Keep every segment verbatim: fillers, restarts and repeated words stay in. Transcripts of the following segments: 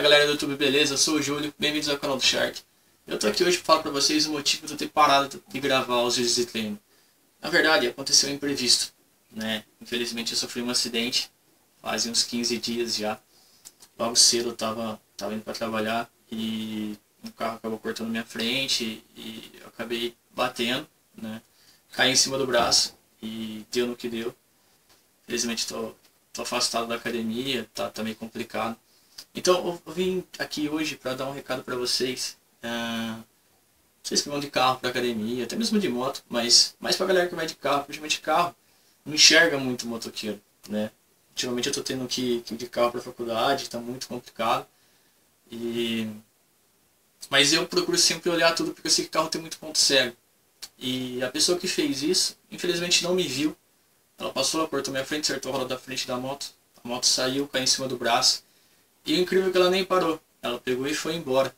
Fala galera do YouTube, beleza? Eu sou o Júlio, bem-vindos ao canal do Shark. Eu tô aqui hoje para falar para vocês o motivo de eu ter parado de gravar os vídeos de treino. Na verdade, aconteceu um imprevisto, né? Infelizmente eu sofri um acidente, faz uns quinze dias já. Logo cedo eu tava, tava indo para trabalhar e um carro acabou cortando minha frente e eu acabei batendo, né? Caí em cima do braço e deu no que deu. Infelizmente tô, tô afastado da academia, tá, tá meio complicado. Então eu vim aqui hoje para dar um recado para vocês, uh, vocês que vão de carro para academia, até mesmo de moto, mas mais para galera que vai de carro, principalmente de carro, não enxerga muito o motoqueiro, né? Ultimamente eu tô tendo que, que ir de carro para faculdade, está muito complicado, e... mas eu procuro sempre olhar tudo porque eu sei que carro tem muito ponto cego, e a pessoa que fez isso, infelizmente não me viu, ela passou, cortou minha frente, acertou a roda da frente da moto, a moto saiu, caiu em cima do braço. E o incrível é que ela nem parou, ela pegou e foi embora.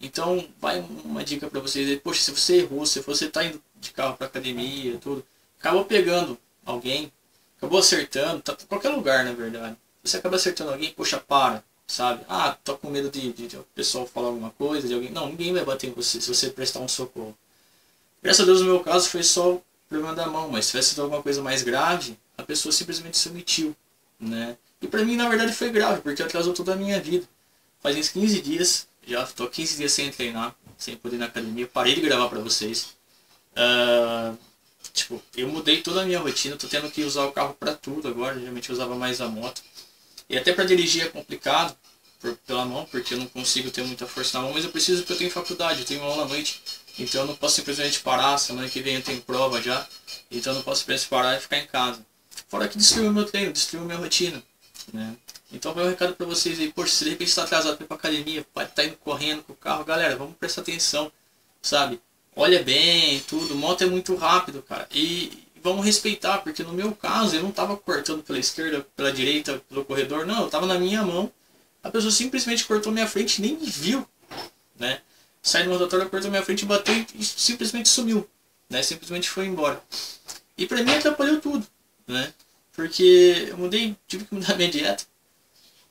Então vai uma dica pra vocês, poxa, se você errou, se você tá indo de carro pra academia, tudo, acabou pegando alguém, acabou acertando, tá em qualquer lugar na verdade. Você acaba acertando alguém, poxa, para, sabe? Ah, tô com medo de, de, de o pessoal falar alguma coisa, de alguém. Não, ninguém vai bater em você se você prestar um socorro. Graças a Deus no meu caso foi só o problema da mão, mas se tivesse sido alguma coisa mais grave, a pessoa simplesmente se omitiu, né? E pra mim, na verdade, foi grave, porque atrasou toda a minha vida. Faz uns quinze dias, já tô quinze dias sem treinar, sem poder ir na academia, parei de gravar pra vocês. Uh, tipo, eu mudei toda a minha rotina, tô tendo que usar o carro pra tudo agora, geralmente eu usava mais a moto. E até pra dirigir é complicado, por, pela mão, porque eu não consigo ter muita força na mão, mas eu preciso porque eu tenho faculdade, eu tenho aula à noite. Então eu não posso simplesmente parar, semana que vem eu tenho prova já, então eu não posso simplesmente parar e ficar em casa. Fora que destruiu meu treino, destruiu minha rotina. Né? Então vai um recado pra vocês aí, poxa, se de repente está atrasado para ir pra academia, pode estar indo correndo com o carro, galera, vamos prestar atenção, sabe? Olha bem, tudo, moto é muito rápido, cara, e vamos respeitar, porque no meu caso eu não tava cortando pela esquerda, pela direita, pelo corredor, não, eu tava na minha mão, a pessoa simplesmente cortou minha frente e nem me viu, né? Saiu do rotatório, cortou minha frente, bateu e simplesmente sumiu, né? Simplesmente foi embora. E pra mim atrapalhou tudo, né? Porque eu mudei, tive que mudar minha dieta,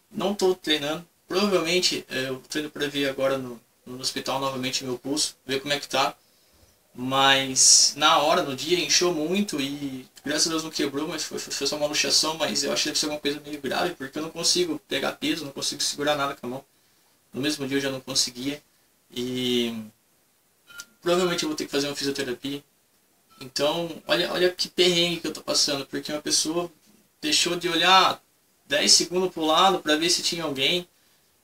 não estou treinando, provavelmente eu estou indo para ver agora no, no hospital novamente meu pulso, ver como é que tá, mas na hora, no dia, inchou muito e graças a Deus não quebrou, mas foi, foi só uma luxação, mas eu acho que deve ser alguma coisa meio grave, porque eu não consigo pegar peso, não consigo segurar nada com a mão, no mesmo dia eu já não conseguia, e provavelmente eu vou ter que fazer uma fisioterapia. Então, olha, olha que perrengue que eu tô passando, porque uma pessoa deixou de olhar dez segundos pro lado pra ver se tinha alguém,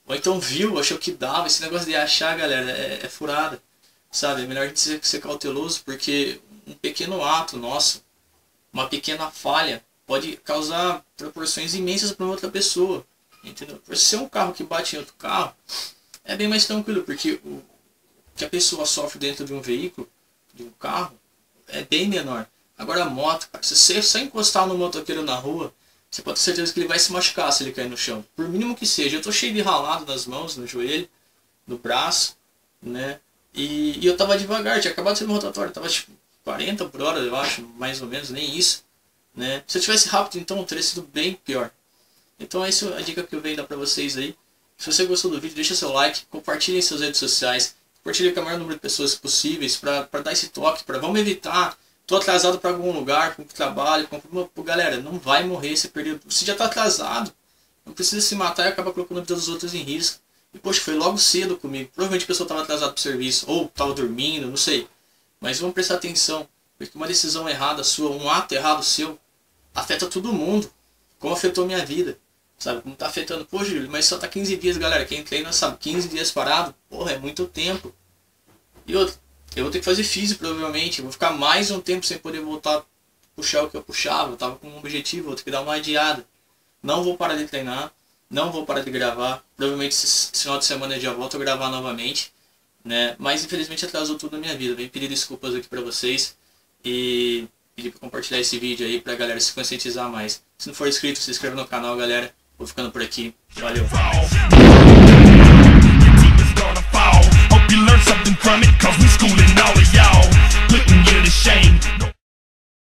ou então viu, achou que dava, esse negócio de achar, galera, é, é furada, sabe? É melhor a gente ser, ser cauteloso, porque um pequeno ato nosso, uma pequena falha, pode causar proporções imensas pra outra pessoa, entendeu? Por ser um carro que bate em outro carro, é bem mais tranquilo, porque o que a pessoa sofre dentro de um veículo, de um carro, é bem menor. Agora a moto, cara, se você só encostar no motoqueiro na rua, você pode ter certeza que ele vai se machucar se ele cair no chão. Por mínimo que seja. Eu tô cheio de ralado nas mãos, no joelho, no braço, né? E, e eu tava devagar, tinha acabado de ser no rotatório, tava tipo quarenta por hora, eu acho, mais ou menos, nem isso, né? Se eu tivesse rápido, então teria sido bem pior. Então essa é a dica que eu venho dar pra vocês aí. Se você gostou do vídeo, deixa seu like, compartilhe em suas redes sociais. Compartilha com o maior número de pessoas possíveis para dar esse toque, para vamos evitar, tô atrasado para algum lugar, com o trabalho, com o... Galera, não vai morrer se perder, você já tá atrasado, não precisa se matar e acaba colocando a vida dos outros em risco. E poxa, foi logo cedo comigo, provavelmente a pessoa estava atrasada para o serviço, ou estava dormindo, não sei. Mas vamos prestar atenção, porque uma decisão errada sua, um ato errado seu, afeta todo mundo, como afetou minha vida. Sabe, como tá afetando, pô Júlio, mas só tá quinze dias, galera, quem treina sabe, quinze dias parado, porra, é muito tempo. E outra, eu vou ter que fazer físico provavelmente, eu vou ficar mais um tempo sem poder voltar a puxar o que eu puxava, eu tava com um objetivo, vou ter que dar uma adiada. Não vou parar de treinar, não vou parar de gravar, provavelmente esse final de semana eu já volto a gravar novamente, né, mas infelizmente atrasou tudo na minha vida, vim pedir desculpas aqui pra vocês e pedir pra compartilhar esse vídeo aí pra galera se conscientizar mais. Se não for inscrito, se inscreva no canal, galera. Vou ficando por aqui. Valeu.